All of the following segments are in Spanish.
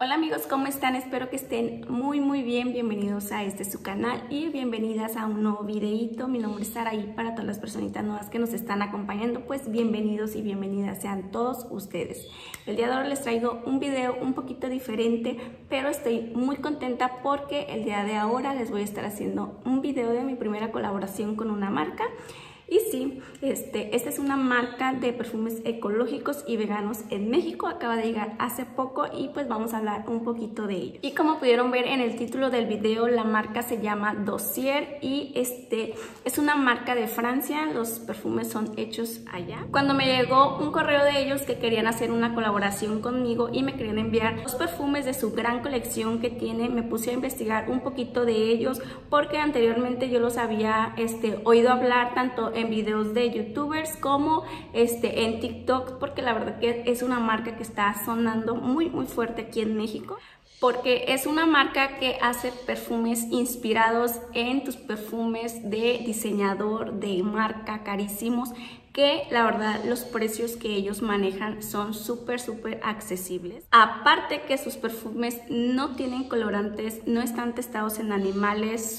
Hola amigos, ¿cómo están? Espero que estén muy bien. Bienvenidos a este su canal y bienvenidas a un nuevo videito. Mi nombre es Sara y para todas las personitas nuevas que nos están acompañando, pues bienvenidos y bienvenidas sean todos ustedes. El día de hoy les traigo un video un poquito diferente, pero estoy muy contenta porque el día de ahora les voy a estar haciendo un video de mi primera colaboración con una marca. Y sí, esta es una marca de perfumes ecológicos y veganos en México. Acaba de llegar hace poco y pues vamos a hablar un poquito de ello. Y como pudieron ver en el título del video, la marca se llama Dossier y es una marca de Francia. Los perfumes son hechos allá. Cuando me llegó un correo de ellos que querían hacer una colaboración conmigo y me querían enviar los perfumes de su gran colección que tiene, me puse a investigar un poquito de ellos porque anteriormente yo los había oído hablar tanto en videos de youtubers como en TikTok, porque la verdad que es una marca que está sonando muy fuerte aquí en México, porque es una marca que hace perfumes inspirados en tus perfumes de diseñador, de marca, carísimos, que la verdad los precios que ellos manejan son súper accesibles. Aparte que sus perfumes no tienen colorantes, no están testados en animales,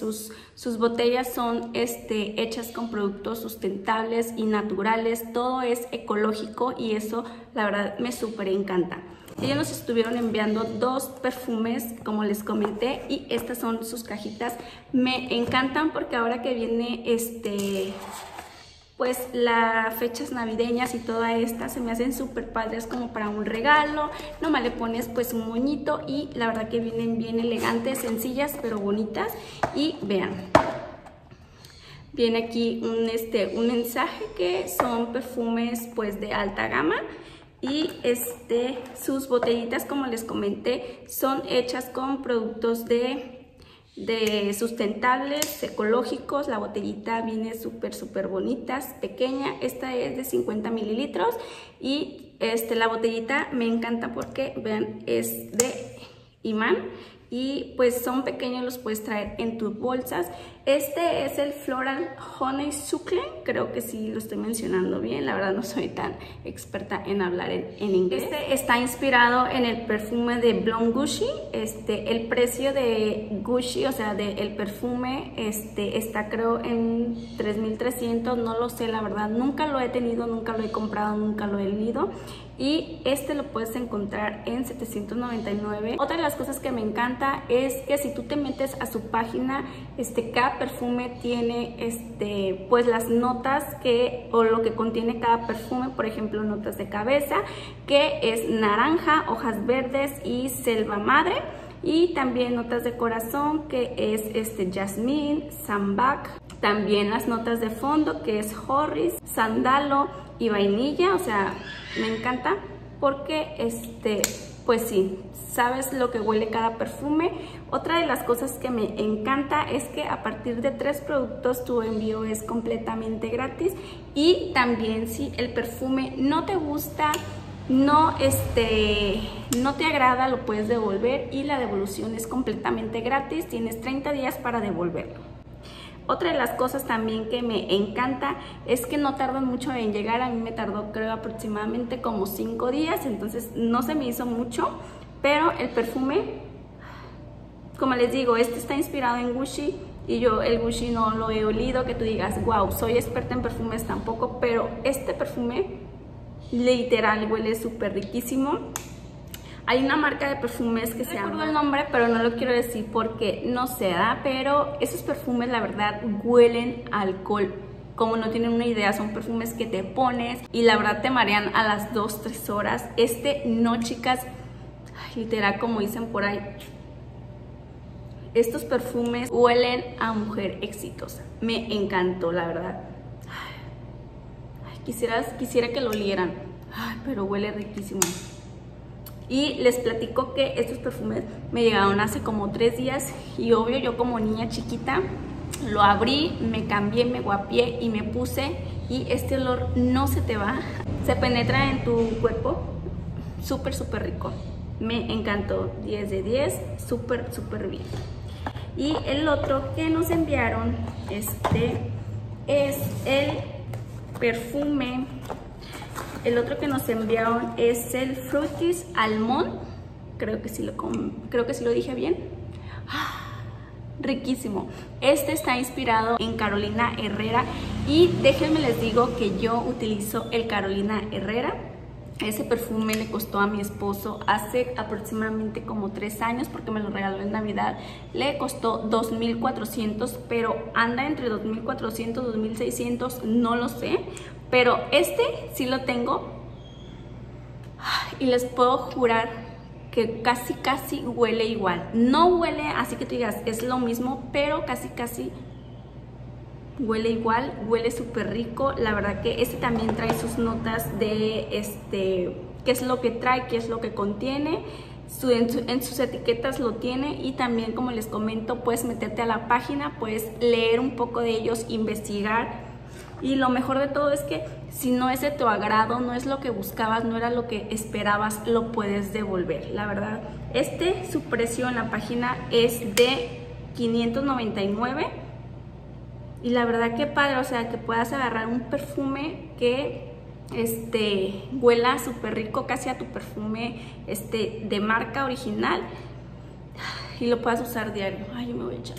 sus botellas son hechas con productos sustentables y naturales, todo es ecológico y eso la verdad me súper encanta. Ellos nos estuvieron enviando dos perfumes, como les comenté, y estas son sus cajitas. Me encantan porque ahora que viene pues las fechas navideñas y toda esta se me hacen súper padres como para un regalo. Nomás le pones pues un moñito y la verdad que vienen bien elegantes, sencillas pero bonitas. Y vean, viene aquí un mensaje que son perfumes pues de alta gama. Y sus botellitas, como les comenté, son hechas con productos de sustentables, ecológicos. La botellita viene súper bonita, pequeña. Esta es de 50 mililitros y la botellita me encanta porque, vean, es de imán y pues son pequeños, los puedes traer en tus bolsas. Este es el Floral Honey Suckling, creo que sí lo estoy mencionando bien, la verdad no soy tan experta en hablar en inglés. Este está inspirado en el perfume de Blonde Gucci. El precio de Gucci, o sea del perfume, está creo en 3,300, no lo sé la verdad, nunca lo he tenido, nunca lo he comprado, nunca lo he leído. Y lo puedes encontrar en 799. Otra de las cosas que me encanta es que si tú te metes a su página, cada perfume tiene pues las notas o lo que contiene cada perfume. Por ejemplo, notas de cabeza, que es naranja, hojas verdes y selva madre. Y también notas de corazón, que es jazmín, sambac. También las notas de fondo, que es orris, sándalo y vainilla. O sea, me encanta porque pues sí, sabes lo que huele cada perfume. Otra de las cosas que me encanta es que a partir de 3 productos tu envío es completamente gratis. Y también si el perfume no te gusta, no te agrada, lo puedes devolver y la devolución es completamente gratis. Tienes 30 días para devolverlo. Otra de las cosas también que me encanta es que no tardan mucho en llegar. A mí me tardó creo aproximadamente como 5 días, entonces no se me hizo mucho. Pero el perfume, como les digo, está inspirado en Gucci y yo el Gucci no lo he olido, que tú digas, wow, soy experta en perfumes, tampoco. Pero este perfume literal huele súper riquísimo. Hay una marca de perfumes que se llama, no recuerdo el nombre, pero no lo quiero decir porque no se da, pero esos perfumes la verdad huelen a alcohol. Como no tienen una idea, son perfumes que te pones y la verdad te marean a las 2-3 horas. No, chicas, literal como dicen por ahí, estos perfumes huelen a mujer exitosa. Me encantó, la verdad. Ay, quisiera que lo olieran. Ay, pero huele riquísimo. Y les platico que estos perfumes me llegaron hace como 3 días y obvio yo como niña chiquita lo abrí, me cambié, me guapié y me puse, y olor no se te va, se penetra en tu cuerpo, súper rico. Me encantó, 10 de 10, súper bien. Y el otro que nos enviaron es el perfume. El otro que nos enviaron es el Fruitis Almond. Creo que sí lo dije bien. ¡Ah! Riquísimo. Este está inspirado en Carolina Herrera y déjenme les digo que yo utilizo el Carolina Herrera. Ese perfume le costó a mi esposo hace aproximadamente como 3 años porque me lo regaló en Navidad. Le costó $2,400, pero anda entre $2,400, $2,600, no lo sé. Pero este sí lo tengo y les puedo jurar que casi huele igual. No huele así que tú digas, es lo mismo, pero casi huele igual, huele súper rico. La verdad que este también trae sus notas de qué es lo que trae, qué es lo que contiene. En sus etiquetas lo tiene y también, como les comento, puedes meterte a la página, puedes leer un poco de ellos, investigar. Y lo mejor de todo es que si no es de tu agrado, no es lo que buscabas, no era lo que esperabas, lo puedes devolver. La verdad, su precio en la página es de $599. Y la verdad que padre, o sea, que puedas agarrar un perfume que huela súper rico, casi a tu perfume de marca original, y lo puedas usar diario. Ay, yo me voy a echar.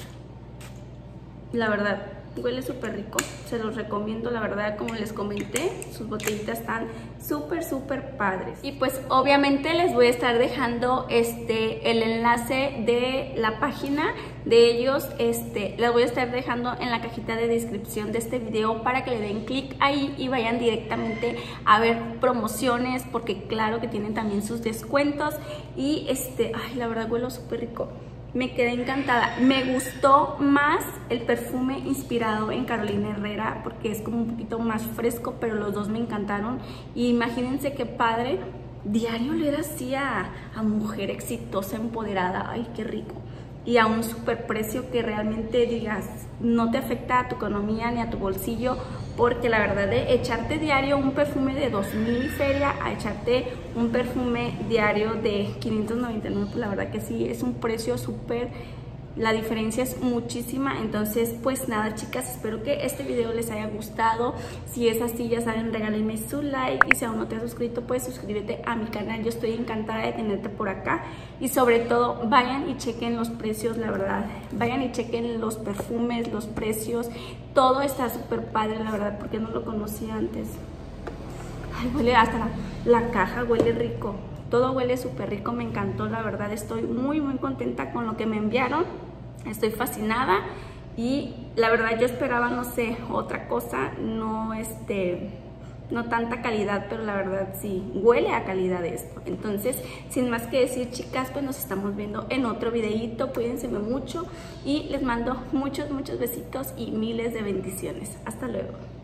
La verdad, huele súper rico, se los recomiendo. La verdad, como les comenté, sus botellitas están súper padres. Y pues obviamente les voy a estar dejando el enlace de la página de ellos, les voy a estar dejando en la cajita de descripción de este video para que le den clic ahí y vayan directamente a ver promociones, porque claro que tienen también sus descuentos. Y ay, la verdad huele súper rico. Me quedé encantada. Me gustó más el perfume inspirado en Carolina Herrera porque es como un poquito más fresco, pero los dos me encantaron. Y imagínense qué padre, diario leer así a mujer exitosa, empoderada. Ay, qué rico. Y a un super precio que realmente digas, no te afecta a tu economía ni a tu bolsillo, porque la verdad, de echarte diario un perfume de $2,000 y feria a echarte un perfume diario de $599, pues la verdad que sí, es un precio súper, la diferencia es muchísima. Entonces, pues nada, chicas, espero que este video les haya gustado. Si es así, ya saben, regálenme su like, y si aún no te has suscrito, pues suscríbete a mi canal. Yo estoy encantada de tenerte por acá, y sobre todo, vayan y chequen los precios, la verdad. Vayan y chequen los perfumes, los precios, todo está súper padre, la verdad, porque no lo conocía antes. Ay, huele hasta la caja, huele rico. Todo huele súper rico, me encantó, la verdad. Estoy muy contenta con lo que me enviaron. Estoy fascinada y la verdad yo esperaba, no sé, otra cosa, no no tanta calidad, pero la verdad sí, huele a calidad esto. Entonces, sin más que decir, chicas, pues nos estamos viendo en otro videito. Cuídense mucho y les mando muchos besitos y miles de bendiciones. Hasta luego.